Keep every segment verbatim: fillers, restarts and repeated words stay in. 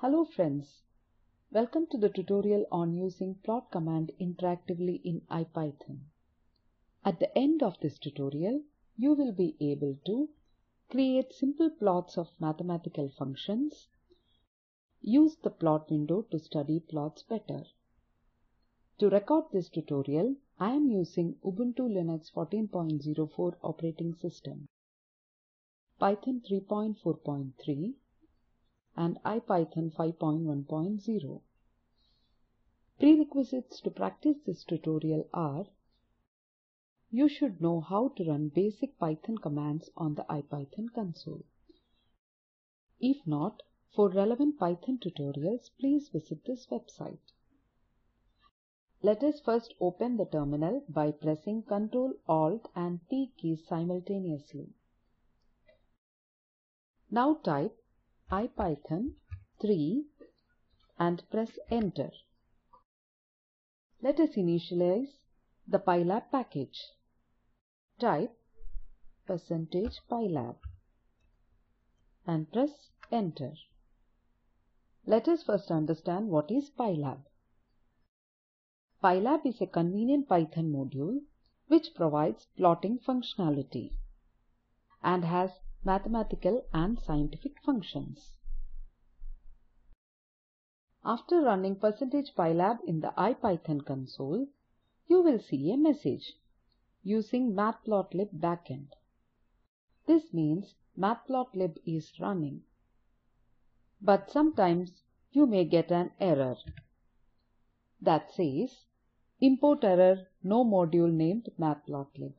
Hello friends, welcome to the tutorial on using plot command interactively in IPython. At the end of this tutorial, you will be able to create simple plots of mathematical functions, use the plot window to study plots better. To record this tutorial, I am using Ubuntu Linux fourteen point oh four operating system, Python three point four point three and IPython five point one point zero. Prerequisites to practice this tutorial are: you should know how to run basic Python commands on the IPython console. If not, for relevant Python tutorials, please visit this website. Let us first open the terminal by pressing control alt and T keys simultaneously. Now type IPython three and press enter. Let us initialize the PyLab package. Type percentage pylab and press enter. Let us first understand what is PyLab. PyLab is a convenient Python module which provides plotting functionality and has mathematical and scientific functions. After running percentage pylab in the IPython console, you will see a message using matplotlib backend. This means matplotlib is running. But sometimes you may get an error that says import error, no module named matplotlib.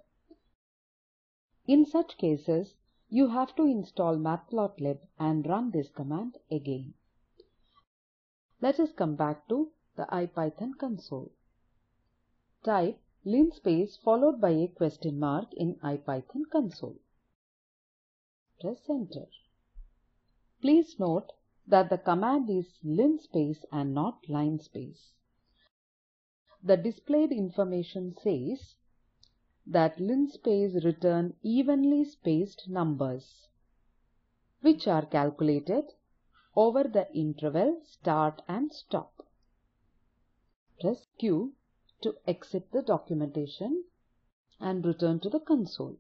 In such cases, you have to install matplotlib and run this command again. Let us come back to the IPython console. Type linspace followed by a question mark in IPython console. Press enter. Please note that the command is linspace and not linespace. The displayed information says that linspace return evenly spaced numbers which are calculated over the interval start and stop. Press Q to exit the documentation and return to the console.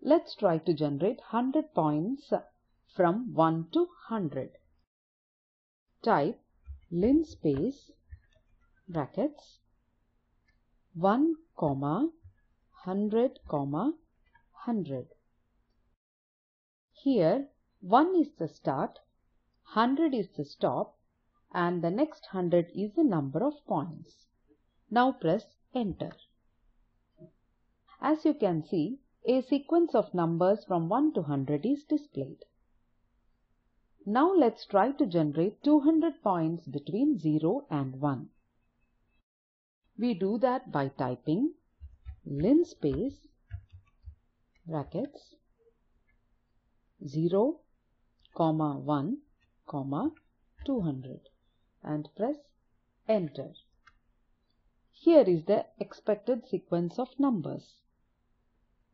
Let's try to generate one hundred points from one to one hundred. Type linspace brackets one comma one hundred comma one hundred. Here one is the start, one hundred is the stop, and the next one hundred is the number of points. Now press enter. As you can see, a sequence of numbers from one to one hundred is displayed. Now let's try to generate two hundred points between zero and one. We do that by typing linspace brackets zero comma one comma two hundred and press enter. Here is the expected sequence of numbers.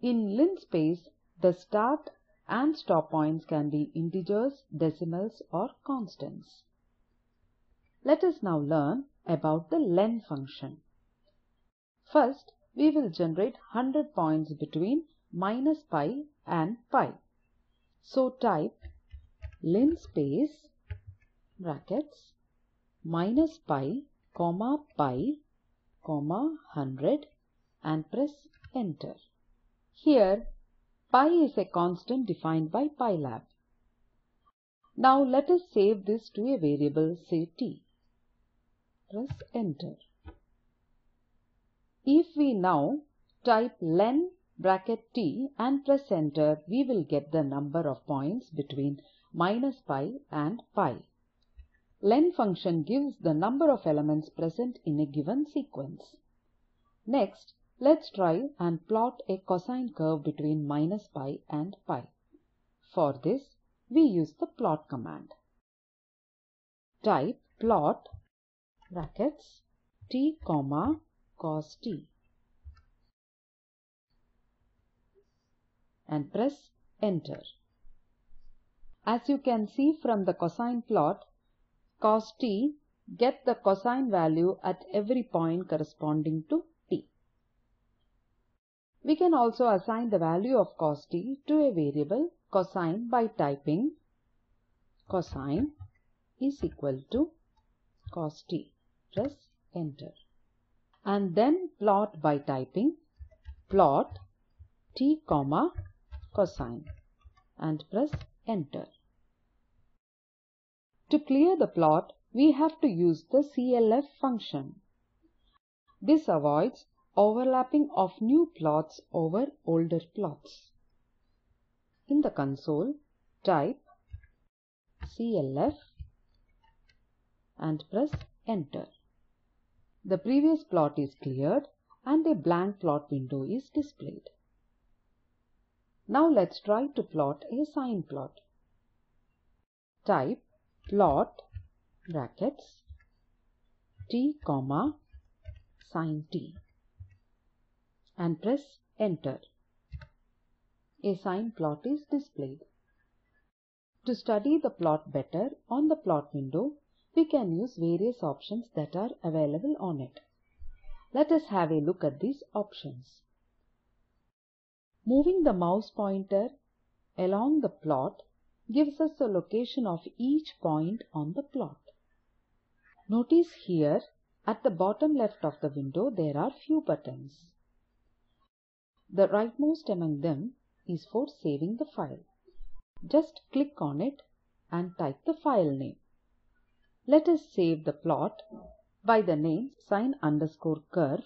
In linspace, the start and stop points can be integers, decimals or constants. Let us now learn about the len function. First, we will generate one hundred points between minus pi and pi. So type linspace brackets minus pi comma pi comma one hundred and press enter. Here, pi is a constant defined by PyLab. Now let us save this to a variable, say t. Press enter. If we now type len bracket t and press enter, we will get the number of points between minus pi and pi. Len function gives the number of elements present in a given sequence. Next, let's try and plot a cosine curve between minus pi and pi. For this, we use the plot command. Type plot brackets t comma cos t and press enter. As you can see from the cosine plot, cos t get the cosine value at every point corresponding to t. We can also assign the value of cos t to a variable cosine by typing cosine is equal to cos t. Press enter. And then plot by typing plot t comma cosine and press enter. To clear the plot, we have to use the C L F function. This avoids overlapping of new plots over older plots. In the console, type C L F and press enter. The previous plot is cleared and a blank plot window is displayed. Now let's try to plot a sine plot. Type plot brackets t comma sine t and press enter. A sine plot is displayed. To study the plot better on the plot window, we can use various options that are available on it. Let us have a look at these options. Moving the mouse pointer along the plot gives us the location of each point on the plot. Notice here at the bottom left of the window there are few buttons. The rightmost among them is for saving the file. Just click on it and type the file name. Let us save the plot by the name sine underscore curve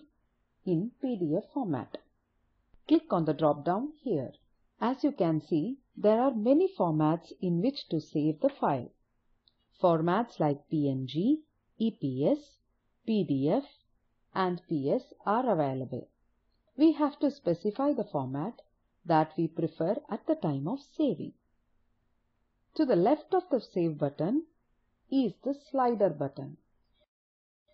in P D F format. Click on the drop down here. As you can see, there are many formats in which to save the file. Formats like P N G, E P S, P D F and P S are available. We have to specify the format that we prefer at the time of saving. To the left of the Save button is the slider button.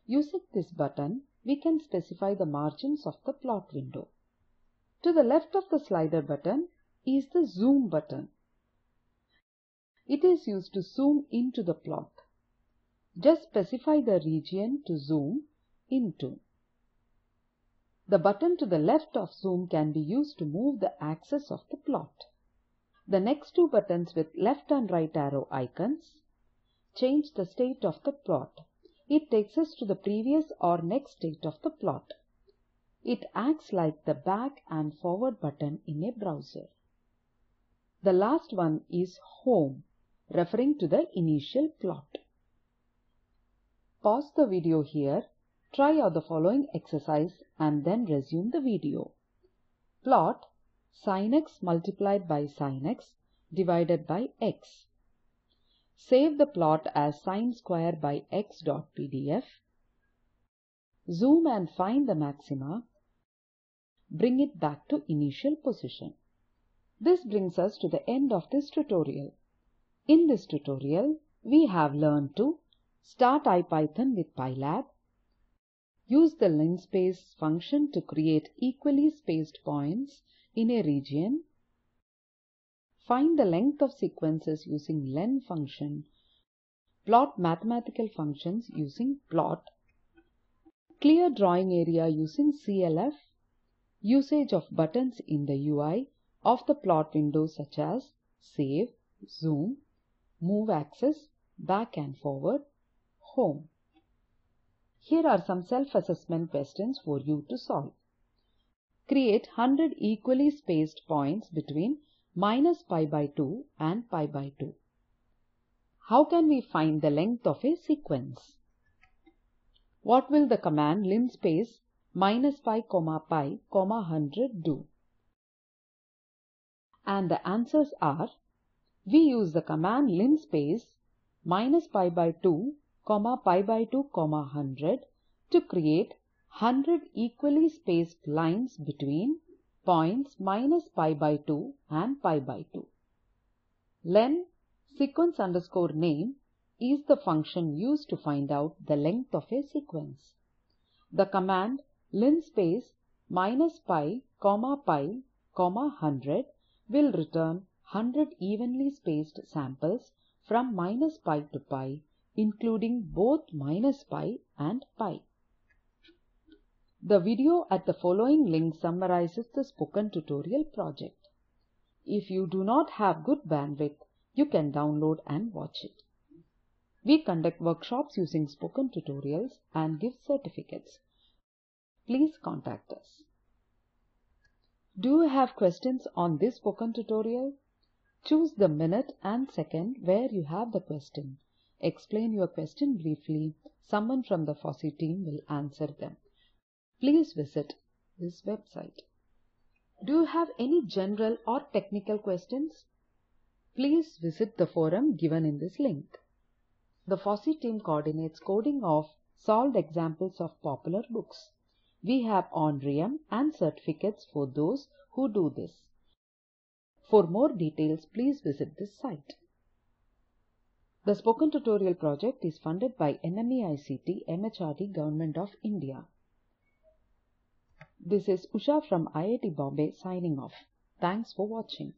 Using this button, we can specify the margins of the plot window. To the left of the slider button is the zoom button. It is used to zoom into the plot. Just specify the region to zoom into. The button to the left of zoom can be used to move the axis of the plot. The next two buttons with left and right arrow icons change the state of the plot. It takes us to the previous or next state of the plot. It acts like the back and forward button in a browser. The last one is home, referring to the initial plot. Pause the video here, try out the following exercise and then resume the video. Plot sin x multiplied by sin x divided by x. Save the plot as sin square by x dot pdf. Zoom and find the maxima. Bring it back to initial position. This brings us to the end of this tutorial. In this tutorial, we have learned to start IPython with PyLab, use the linspace function to create equally spaced points in a region, find the length of sequences using len function, plot mathematical functions using plot, clear drawing area using C L F, usage of buttons in the U I of the plot window such as save, zoom, move axis, back and forward, home. Here are some self-assessment questions for you to solve. Create one hundred equally spaced points between minus pi by two and pi by two. How can we find the length of a sequence? What will the command linspace minus pi comma pi comma one hundred do? And the answers are, we use the command linspace minus pi by two comma pi by two comma one hundred to create one hundred equally spaced lines between points minus pi by two and pi by two. Len sequence underscore name is the function used to find out the length of a sequence. The command linspace minus pi comma pi comma one hundred will return one hundred evenly spaced samples from minus pi to pi, including both minus pi and pi. The video at the following link summarizes the spoken tutorial project. If you do not have good bandwidth, you can download and watch it. We conduct workshops using spoken tutorials and give certificates. Please contact us. Do you have questions on this spoken tutorial? Choose the minute and second where you have the question. Explain your question briefly. Someone from the FOSSEE team will answer them. Please visit this website. Do you have any general or technical questions? Please visit the forum given in this link. The FOSSEE team coordinates coding of solved examples of popular books. We have honorarium and certificates for those who do this. For more details, please visit this site. The Spoken Tutorial project is funded by N M E I C T M H R D Government of India. This is Usha from I I T Bombay signing off. Thanks for watching.